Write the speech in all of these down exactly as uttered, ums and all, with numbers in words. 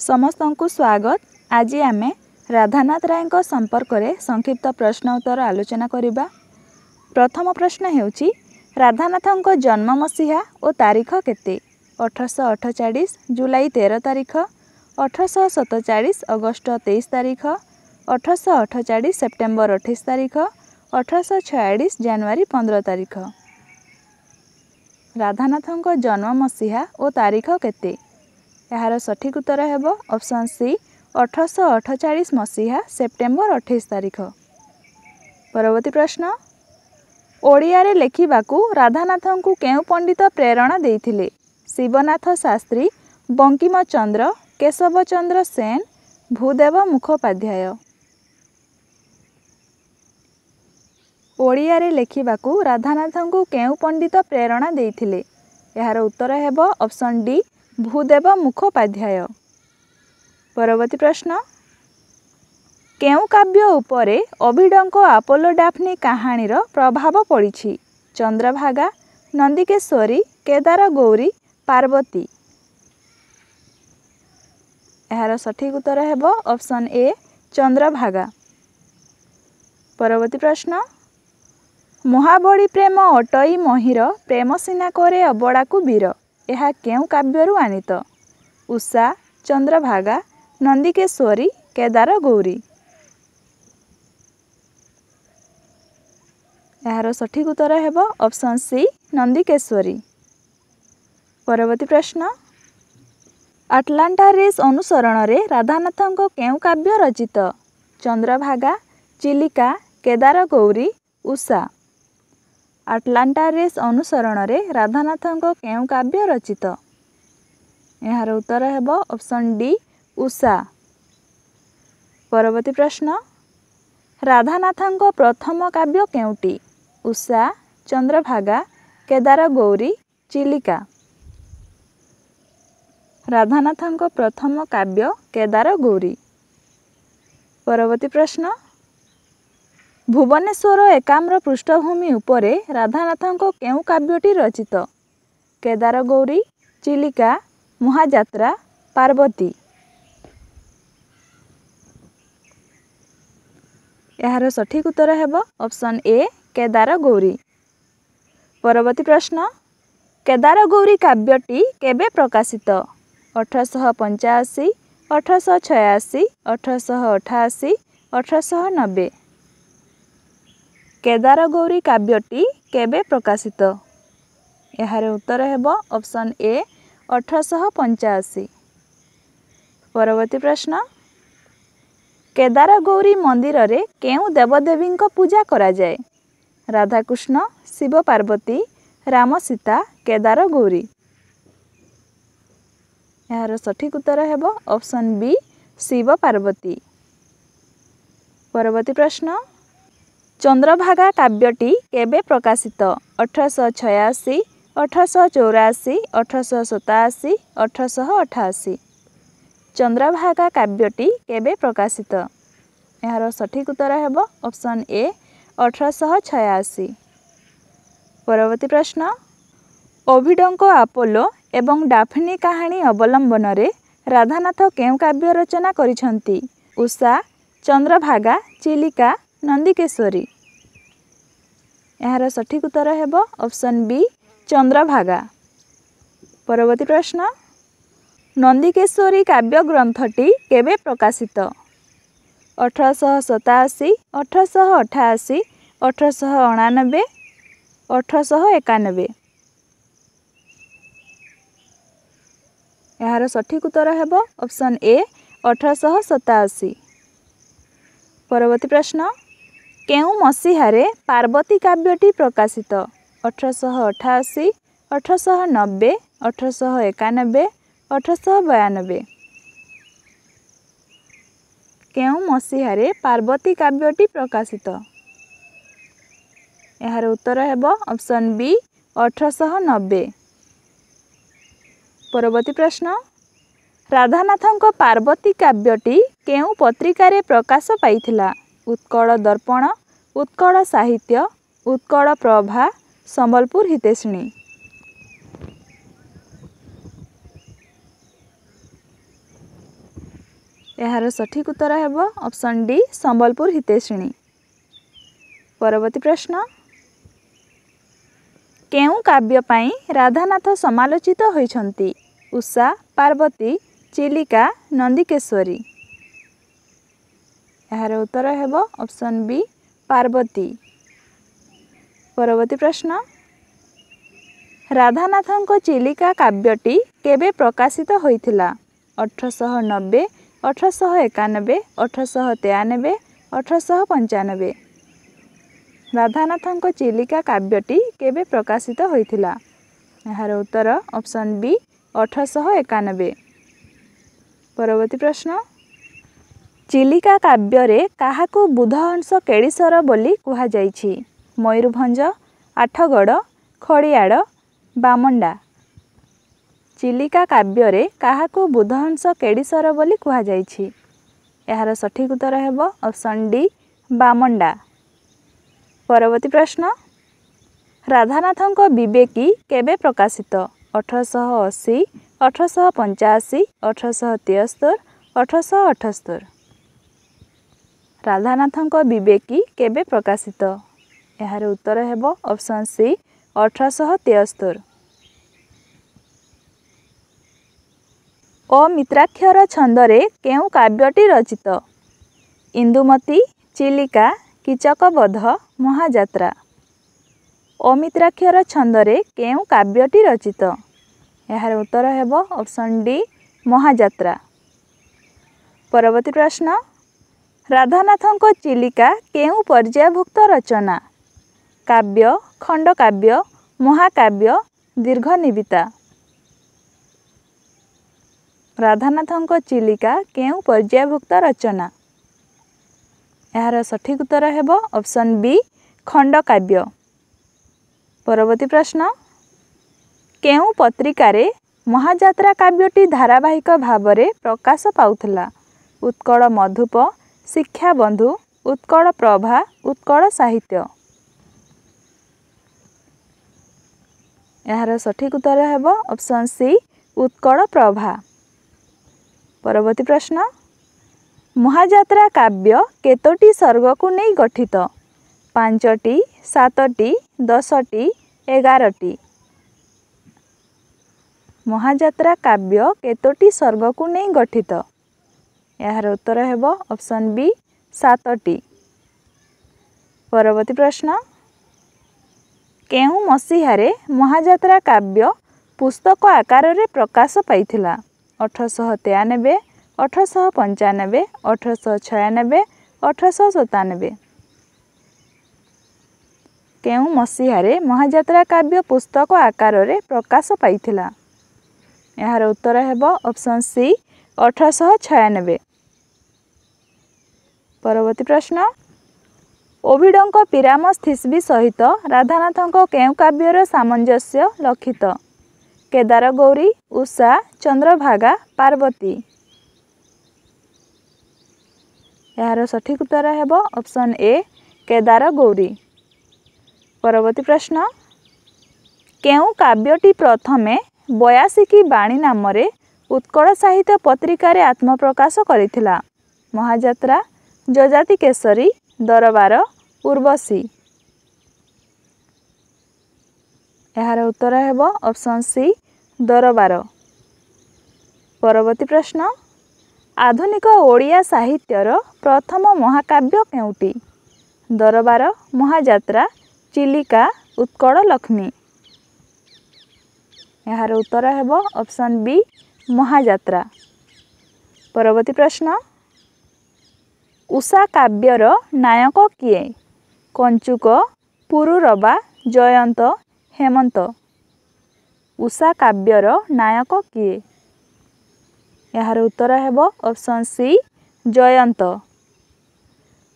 समस्तंकु स्वागत। आज आम राधानाथ राय संपर्क में संक्षिप्त प्रश्न उत्तर आलोचना करिबा। प्रथम प्रश्न हेउची राधानाथ जन्म मसीहा और तारीख केते? अठारह सौ अड़तालीस जुलाई तेरह तारीख, अठारह सौ सैंतालीस अगस्त तेईस तारीख, अठारह सौ अड़तालीस सेप्टेम्बर अट्ठाईस तारीख, अठारह सौ छियालीस जनवरी पंद्रह तारीख। राधानाथ जन्म मसीहा और तारीख केते? यार सठिक उत्तर हेब ऑप्शन सी अठारह सौ अड़तालीस मसीहा सेप्टेम्बर अट्ठाईस तारीख। परवर्ती प्रश्न ओडिया रे लेखिबाकू राधानाथ को केउ पंडित प्रेरणा देइथिले? शिवनाथ शास्त्री, बंकीमचंद्र, केशवचंद्र सेन, भूदेव मुखोपाध्याय। ओडिया रे लेखिबाकू राधानाथ को केउ पंडित प्रेरणा देइथिले? यार उत्तर हेब ऑप्शन डी भूदेव मुखोपाध्याय। परवर्ती प्रश्न केउ काव्य उपरे अभिडंक आपोलो डाफनी कहानी रो प्रभाव पड़ी? चंद्रभागा, नंदीकेश्वरी, केदार गौरी, पार्वती। यार सठिक उत्तर हेब ऑप्शन ए चंद्रभागा। परवर्ती प्रश्न महाबड़ी प्रेम अटई महीर प्रेम सिना करे अबड़ा को बीर यह केउ काव्यरू आनीत? उषा, चंद्रभागा, नंदीकेश्वरी, केदार गौरी। यार सठिक उत्तर हेब ऑप्शन सी नंदीकेश्वरी। परवर्ती प्रश्न आटलांटा रेस अनुसरण रे राधानाथ को केउ काव्य रचित? चंद्रभागा, चिलिका, केदार गौरी, उषा। आटलांटा रेस अनुसरण रे राधानाथ को केउ काव्य रचित? यार उत्तर हेब ऑप्शन डी उषा। परवर्ती प्रश्न राधानाथ को प्रथम काव्य केउटी? उषा, चंद्रभागा, केदार गौरी, चिलिका। राधानाथ को प्रथम काव्य केदार गौरी। परवर्ती प्रश्न भुवनेश्वर एकाम्र पृष्ठभूमि उपरे राधानाथ को केउ काव्यटी रचित? केदार गौरी, चिलिका, महाजात्रा, पार्वती। यार सठिक उत्तर हेब ऑप्शन ए केदार गौरी। परवर्ती प्रश्न केदार गौरी काव्यटी केबे प्रकाशित? अठारह सौ पचासी, अठारह सौ छियासी, अठारह सौ अठासी, अठारह सौ नब्बे। केदार गौरी काव्यटी केबे प्रकाशित? यार उत्तर हेब ऑप्शन ए अठारह सौ पचासी। परवर्ती प्रश्न केदार गौरी मंदिर रे केउ देवदेवी को पूजा करा जाए? राधाकृष्ण, शिव पार्वती, राम सीता, केदार गौरी। यार सठिक उत्तर हेब ऑप्शन बी शिव पार्वती। परवर्ती प्रश्न चंद्रभागा काव्यटी केबे प्रकाशित? अठारह सौ छियासी, अठारह सौ चौरासी, अठारह सौ सतासी, अठारह सौ अठासी। चंद्रभागा काव्यटी केबे प्रकाशित? यार सठिक उत्तर हेब ऑप्शन ए अठारह सौ छियासी। परवर्ती प्रश्न अभिडंक आपोलो एवं डाफनी कहानी अवलंबन रे राधानाथ केउ काव्य रचना करिछंती? उषा, चंद्रभागा, चिलिका, नंदीकेश्वरी। यार सठिक उत्तर हेब ऑप्शन बी चंद्रभागा। परवर्ती प्रश्न नंदीकेश्वरी काव्य ग्रंथटी केबे प्रकाशित? अठारह सौ सतासी, अठारह सौ अठासी, अठारह सौ निन्यानबे, अठारह सौ इक्यानबे। यार सठिक उत्तर हेब ऑप्शन ए अठारह सौ सतासी। परवर्ती प्रश्न केउ मसीहारे पार्वती काव्यटी प्रकाशित? अठारह सौ अठासी, अठारह सौ नब्बे, अठारह सौ इक्यानबे, अठारह सौ बयानबे। केउ मसीहारे पार्वती काव्यटी प्रकाशित? यार उत्तर हेब ऑप्शन बी अठारह सौ नब्बे। परवर्ती प्रश्न राधानाथंको पार्वती काव्यटी केउ पत्रिकारे प्रकाश पाइथिला? उत्कड़ दर्पण, उत्कड़ साहित्य, उत्कड़ प्रभा, सम्बलपुर हितेशनी। यार सठिक उत्तर हेब ऑप्शन डी सम्बलपुर हितेशनी। परवर्ती प्रश्न केउं काव्य पई राधानाथ समालोचित होइछंती उषा पार्वती चिलिका नंदीकेश्वरी। यार उत्तर हेब ऑप्शन बी पार्वती। परवर्ती प्रश्न राधानाथंक चिलिका काव्यटी केबे प्रकाशित होइथिला अठारह सौ नब्बे अठारह सौ इक्यानबे अठारह सौ तिरानबे अठारह सौ पंचानबे। राधानाथंक चिलिका काव्यटी केबे प्रकाशित होइथिला यार उत्तर ऑप्शन बी अठारह सौ इक्यानबे। परवर्ती प्रश्न चिलिका काव्य रे काहाकू बुध अंश केड़ीसर बोली कुहा जायछि मयूरभंज आठगड़ खड़ियाड़ बामंडा। चिलिका काव्य रे काहाकू बुध अंश केड़ीसर बोली कुहा जायछि यार सठिक उत्तर हेबो ऑप्शन डी बामंडा। परवर्ती प्रश्न राधानाथंक विवेकी केबे प्रकाशित अठारह सौ अस्सी अठारह सौ पचासी अठारह सौ तिहत्तर अठारह सौ अठहत्तर। राधानाथंक विवेकी केबे प्रकाशित यार उत्तर हेबो ऑप्शन सी अठारह सौ तिहत्तर। अमित्राक्षर छंदरे केउं काव्यटी रचित इंदुमती चिलिका किचकवध महाजात्रा। अमित्राक्षर छंदरे केउं काव्यटी रचित यार उत्तर हेबो ऑप्शन डी महाजात्रा। परवर्ती प्रश्न राधानाथंक चिलिका केउं पर्यायभुक्त रचना काव्य खंडकाव्य महाकाव्य दीर्घ निबिता। राधानाथंक चिलिका केउं पर्यायभुक्त रचना यार सठिक उत्तर हेबो ऑप्शन बी खंडकाव्य। परवर्ती प्रश्न केउं पत्रिकारे महाजात्रा काव्यटी धारावाहिक भावरे प्रकाश पाउथिला उत्कल मधुपा शिक्षा बंधु उत्कड़ प्रभा उत्कड़ साहित्य। यार सठिक उत्तर हेब ऑप्शन सी उत्कड़ प्रभा। परवर्ती प्रश्न महाजात्रा काव्य केतोटी सर्ग को नहीं गठित पांचटी सातटी दसटी एगारटी। महाजात्रा काव्य केतोटी सर्ग को नहीं गठित यार उत्तर हेब ऑप्शन बी सातटी। परवर्ती प्रश्न केउं मसीहारे महाजात्रा काव्य पुस्तक आकार रे प्रकाश पाइथिला अठारह सौ तिरानबे अठारह सौ पंचानबे अठारह सौ छियानबे अठारह सौ सत्तानबे। केउं मसीहारे महाजात्रा काव्य पुस्तक आकार रे प्रकाश पाइथिला यार उत्तर हेबो ऑप्शन सी अठारह सौ छियानबे। परवर्ती प्रश्न ओभिडंक पिराम स्थिस्बी सहित राधानाथंक केउं काव्यर सामंजस्य लक्षित केदार गौरी उषा चंद्रभागा पार्वती। यार सठिक उत्तर हेब ऑप्शन ए केदार गौरी। परवर्ती प्रश्न केउं काव्यटी प्रथमे बयासिकी बाणी नामरे उत्कल साहित्य पत्रिकारे आत्मप्रकाश करिथिला महाजात्रा जजाति केसरी दरबार उर्वशी। यार उत्तर हेब ऑप्शन सी दरबार। परवर्ती प्रश्न आधुनिक ओडिया साहित्यर प्रथम महाकाव्य केउटी दरबार महाजात्रा चिलिका उत्कल लक्ष्मी। यार उत्तर हेब ऑप्शन बी महाजात्रा। परवर्ती प्रश्न उषा काव्यर नायक किए कंचुक पुरु रवा जयंत हैंमंत। उषा काव्यर नायक किए यार उत्तर हेब ऑप्शन सी जयंत।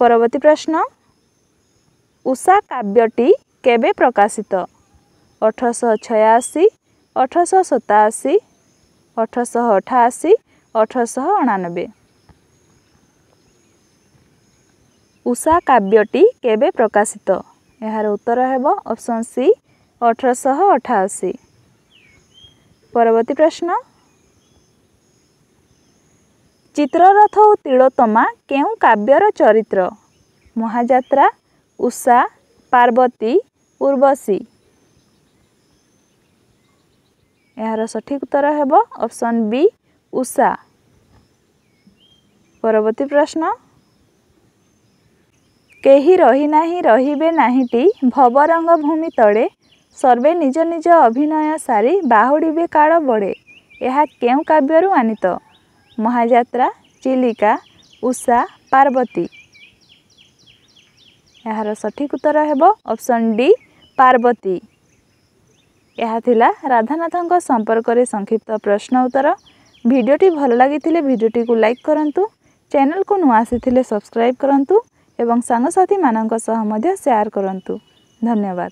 परवर्ती प्रश्न उषा काव्यटी केबे प्रकाशित अठारह सौ छियासी अठारह सौ सतासी अठारह सौ अठासी अठारह सौ अठानबे। उषा काव्यटी केबे प्रकाशित यार उत्तर हेब ऑप्शन सी अठारह सौ अठासी। परवर्ती प्रश्न चित्ररथ और तिलोत्तमा केउं काव्यर चरित्र? महाजात्रा, उषा, पार्वती, उर्वशी। यार सठिक उत्तर हेब ऑप्शन बी उषा। परवर्ती प्रश्न, केही रही नहीं रहीबे नाहीटी भवरंग भूमि तले सर्वे निज निज अभिनय सारी बाहुड़े काल बड़े, यह केउं काव्यरू आनीत? महाजात्रा, चिलिका, उषा, पार्वती। यार सठिक उत्तर हेब ऑप्शन डी पार्वती। यह थिला राधानाथंक संपर्क रे संक्षिप्त प्रश्न उत्तर। भिडियोटी भल लगी भिडियोटी को लाइक करंतु, चैनल को नुआ आसी सब्सक्राइब करंतु एवं सांगसाथी मानंक सह मध्य शेयर करंतु। धन्यवाद।